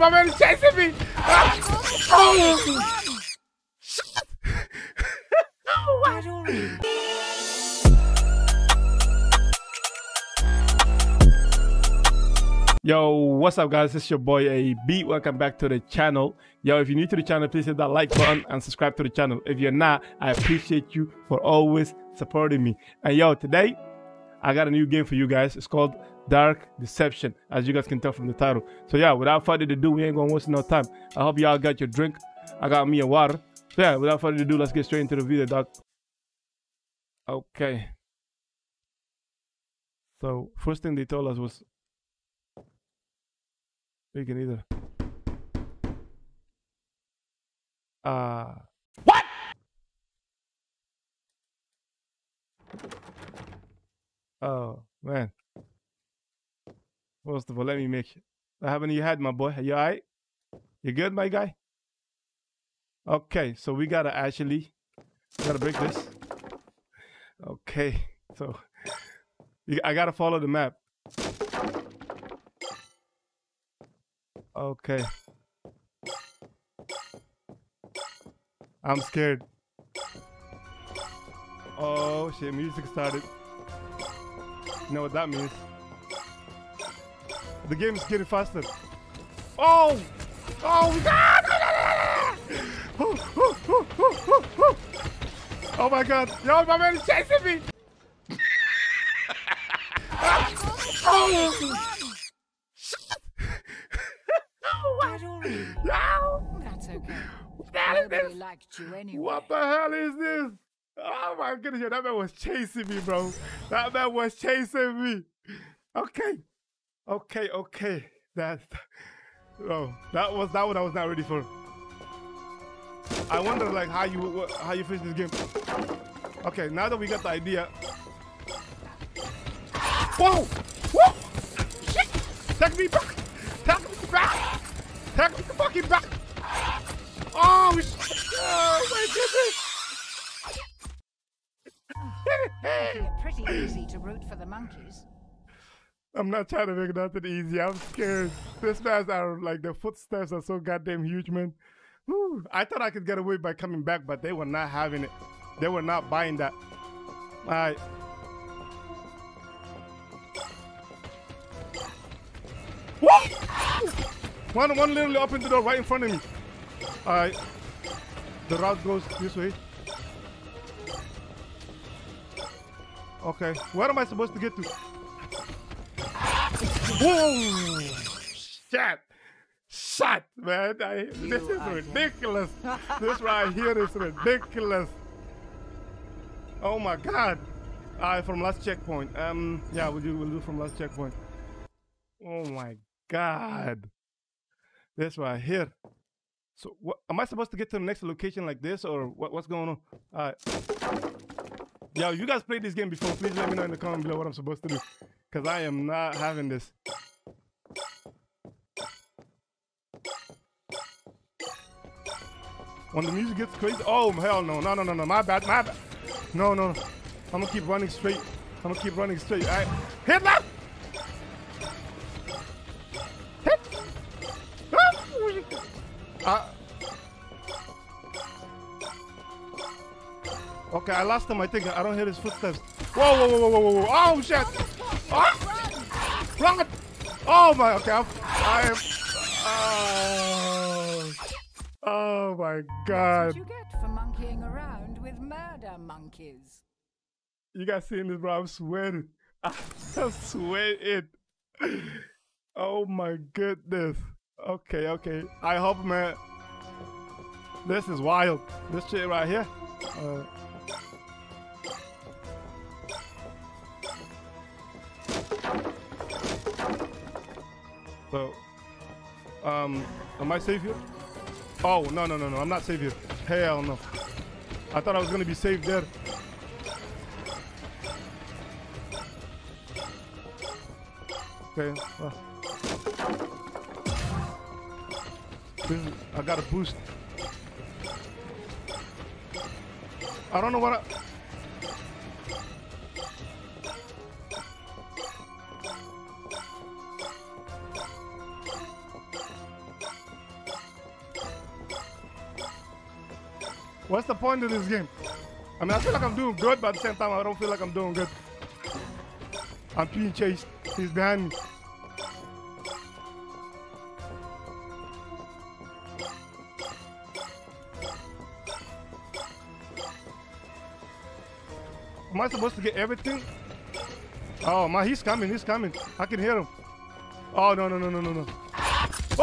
My man is chasing me! Oh! What? Yo, what's up guys, it's your boy AB. Welcome back to the channel. Yo, if you're new to the channel, please hit that like button and subscribe to the channel. If you're not, I appreciate you for always supporting me. And yo, today I got a new game for you guys. It's called Dark Deception, as you guys can tell from the title. So yeah, without further ado, we ain't gonna waste no time. I hope y'all got your drink. I got me a water. So yeah, without further ado, let's get straight into the video, dog. Okay, so first thing they told us was we can either what? Oh man. First of all, let me make it. What haven't you had, my boy? Are you alright? You good, my guy? Okay, so we gotta actually break this. Okay, so I gotta follow the map. Okay. I'm scared. Oh shit, music started. You know what that means? The game is getting faster. Oh! Oh god! Oh my god! Yo, my man is chasing me! Oh! What the hell is this? Oh my goodness, that man was chasing me, bro. That man was chasing me. Okay. Okay, okay. That one I was not ready for. I wonder like how you finish this game. Okay, now that we got the idea. Whoa! Whoa! Shit! Take me back! Take me back! Take me fucking back! Oh shit! Oh my goodness! Pretty easy to root for the monkeys. I'm not trying to make nothing easy. I'm scared. These guys are like, the footsteps are so goddamn huge, man. Whew. I thought I could get away by coming back, but they were not having it. They were not buying that. All right. What? One literally opened the door right in front of me. All right. The route goes this way. Okay, where am I supposed to get to? Whoa! Shit! Shit, man! This is ridiculous! This right here is ridiculous! Oh my god! Alright, from last checkpoint. Yeah, we'll do from last checkpoint. Oh my god! This right here. So, what, am I supposed to get to the next location like this, or what's going on? Alright. Yo, you guys played this game before, please let me know in the comment below what I'm supposed to do. Because I am not having this. When the music gets crazy, oh hell no, no, no, no, no, my bad. No, no, I'm gonna keep running straight. All right, hit left! Hit! Okay, I lost him, I think. I don't hear his footsteps. Whoa, whoa, whoa, whoa, whoa, whoa. Oh, shit. Oh, run. Oh, my. Okay, I am. Oh, my God. That's what you get for monkeying around with murder monkeys. You guys seeing this, bro? I'm sweating. I'm sweating. Oh, my goodness. Okay, okay. I hope, man. This is wild. This shit right here. So, am I safe here? Oh, no, no, no, no, I'm not safe here. Hell no. I thought I was gonna be safe there. Okay. I got a boost. I don't know what What's the point of this game? I mean, I feel like I'm doing good, but at the same time, I don't feel like I'm doing good. I'm being chased. He's behind me. Am I supposed to get everything? Oh, my, he's coming. He's coming. I can hear him. Oh, no, no, no, no, no, no.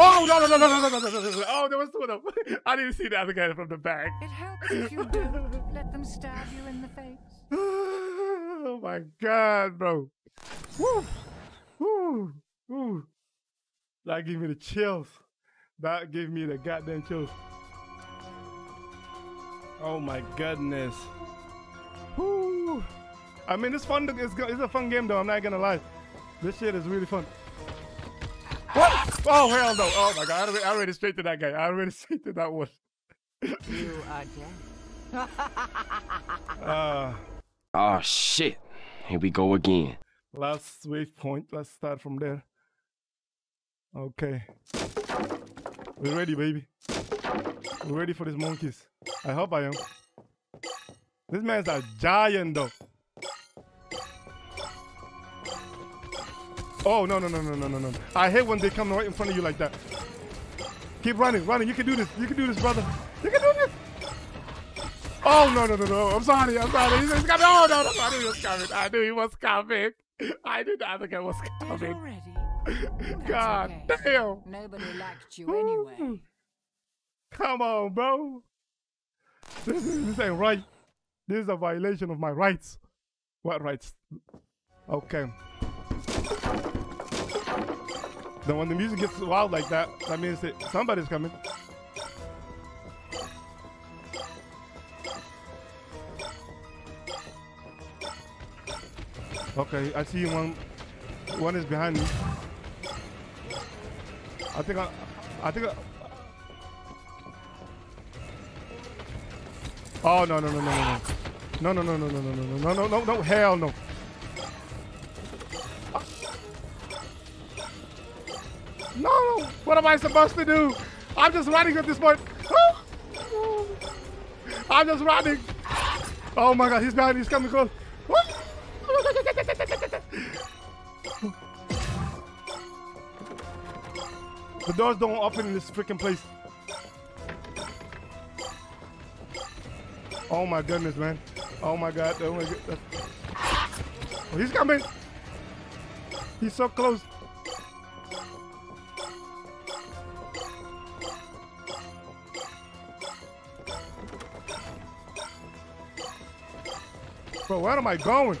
Oh, no, no, no, no, no, no, no, no, no. Oh, there was two of them. I didn't see the other guy from the back. It helps if you do. Let them stab you in the face. Oh, my God, bro. Woo. Woo. Woo. That gave me the chills. That gave me the goddamn chills. Oh, my goodness. Woo. I mean, it's fun. It's a fun game, though. I'm not going to lie. This shit is really fun. What? Oh, hell no. Oh, my God. I already straight to that guy. I already straight to that one. You are dead. Oh, shit. Here we go again. Last wave point. Let's start from there. Okay. We're ready, baby. We're ready for these monkeys. I hope I am. This man's a giant, though. Oh, no, no, no, no, no, no, no. I hate when they come right in front of you like that. Keep running, running. You can do this. You can do this, brother. You can do this. Oh, no, no, no, no. I'm sorry. I'm sorry. He's coming. Oh, no, no. I knew he was coming. I knew he was coming. I knew the other guy was coming. God damn. Nobody liked you anyway. Come on, bro. This ain't right. This is a violation of my rights. What rights? Okay. Then when the music gets wild like that, that means that somebody's coming. Okay, I see one. One is behind me. I think. Oh no no no no no no no no no no no no no no no no, hell no. No! What am I supposed to do? I'm just running at this point. Oh. I'm just running. Oh my God, he's behind me. He's coming close. The doors don't open in this freaking place. Oh my goodness, man. Oh my God. Oh my God. Oh, he's coming. He's so close. Bro, where am I going?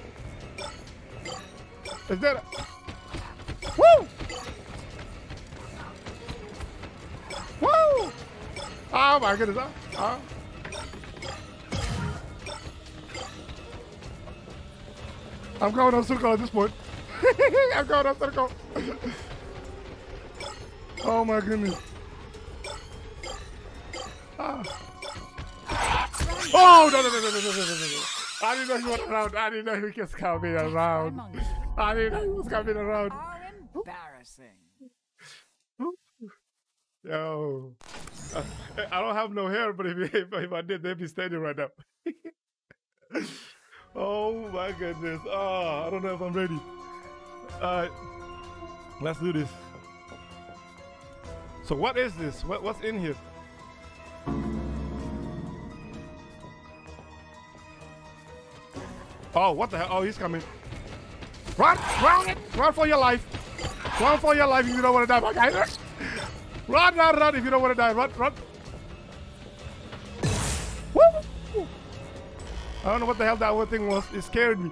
Is that a... Woo! Woo! Oh my goodness. Oh. I'm going on circle at this point. I'm going on circle. Oh my goodness. Oh, no, no, no, no, no, no, no, no, no. I didn't know he was around. I didn't know he was coming around. I didn't know he was coming around. How embarrassing. Yo. I don't have no hair, but if I did, they'd be standing right now. Oh my goodness. Oh, I don't know if I'm ready. Alright. Let's do this. So what is this? What's in here? Oh, what the hell? Oh, he's coming. Run! Run! Run for your life! Run for your life if you don't want to die, my guy. Run, run, run if you don't want to die. Run, run. Woo! I don't know what the hell that one thing was. It scared me.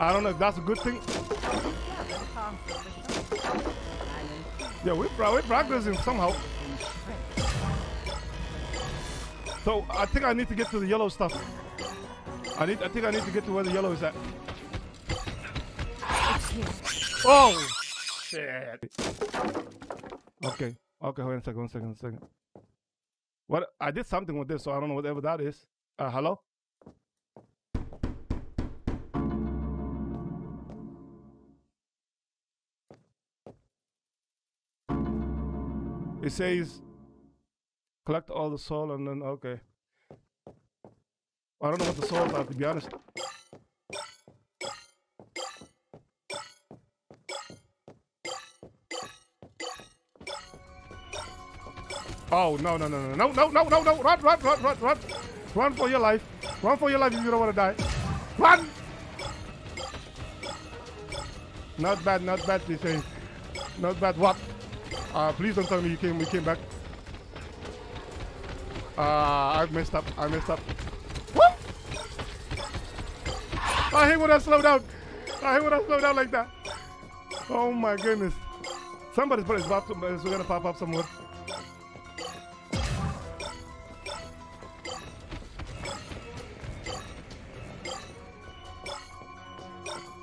I don't know if that's a good thing. Yeah, we're practicing somehow. So, I think I need to get to the yellow stuff. I think I need to get to where the yellow is at. Oh shit. Okay. Okay, hold on a second, one second. What, I did something with this, so I don't know whatever that is. Hello? It says collect all the soul and then okay. I don't know what the soul's like, to be honest. Oh, no, no, no, no, no, no, no, no, no, run, run, run, run, run. Run for your life. Run for your life if you don't want to die. Run! Not bad, not bad, they say. Not bad, what? Please don't tell me we came back. I've messed up, I messed up. What? I hate when I slow down. I hate when I slow down like that. Oh my goodness. Somebody's butt is gonna pop up somewhere.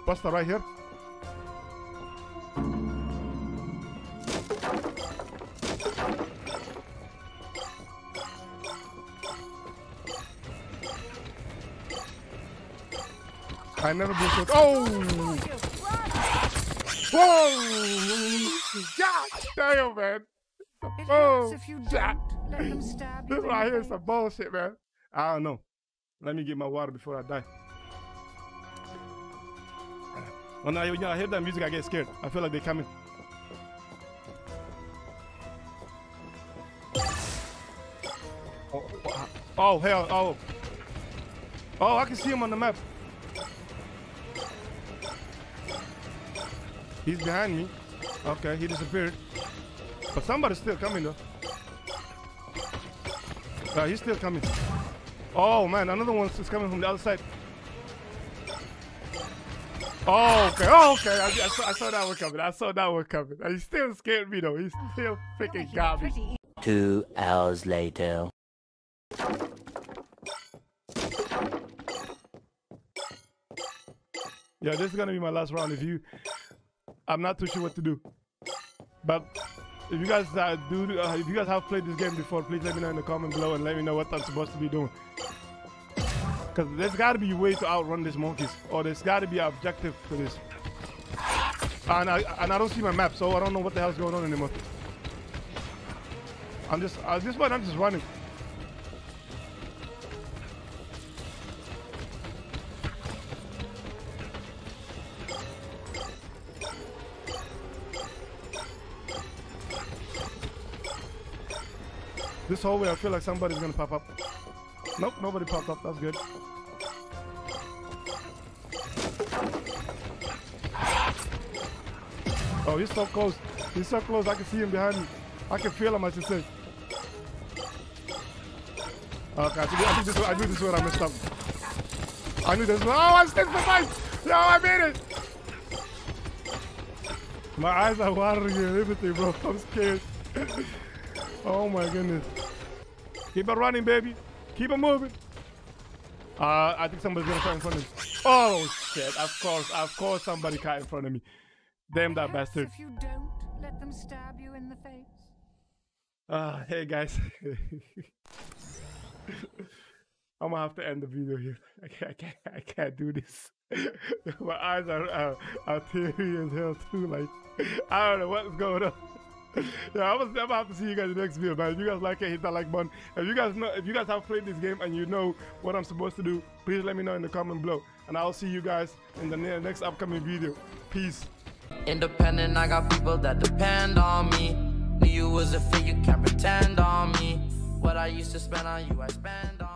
Buster right here. I never do so. Oh! Whoa! God damn, man! Oh! This right here is some bullshit, man. I don't know. Let me get my water before I die. When I hear that music, I get scared. I feel like they're coming. Oh hell! Oh! Oh! I can see him on the map. He's behind me. Okay, he disappeared. But somebody's still coming though. He's still coming. Oh man, another one's just coming from the other side. Oh, okay, oh, okay. I saw that one coming. I saw that one coming. He still scared me though. He's still freaking got me. 2 hours later. Yeah, this is gonna be my last round of you. I'm not too sure what to do, but if you guys if you guys have played this game before, please let me know in the comment below and let me know what I'm supposed to be doing. Cause there's got to be a way to outrun these monkeys, or there's got to be an objective to this. And I don't see my map, so I don't know what the hell's going on anymore. I'm just at this point, I'm just running. This whole way, I feel like somebody's gonna pop up. Nope, nobody popped up. That's good. Oh, he's so close. He's so close. I can see him behind me. I can feel him, I should say. Okay, I knew this one I messed up. I knew this one. Oh, I sticked the fight. Yo, I made it. My eyes are watering and everything, bro. I'm scared. Oh my goodness. Keep it running, baby. Keep it moving. I think somebody's gonna cut in front of me. Oh shit, of course somebody cut in front of me. Damn that bastard. If you don't, let them stab you in the face. Hey guys. I'm gonna have to end the video here. I can't do this. My eyes are teary as hell too, like I don't know what's going on. Yeah, I'm gonna have to see you guys in the next video, man. If you guys like it, hit that like button. If you guys have played this game and you know what I'm supposed to do, please let me know in the comment below. And I'll see you guys in the next upcoming video. Peace. Independent, I got people that depend on me. Knew you was a fake, you can't pretend on me. What I used to spend on you, I spend on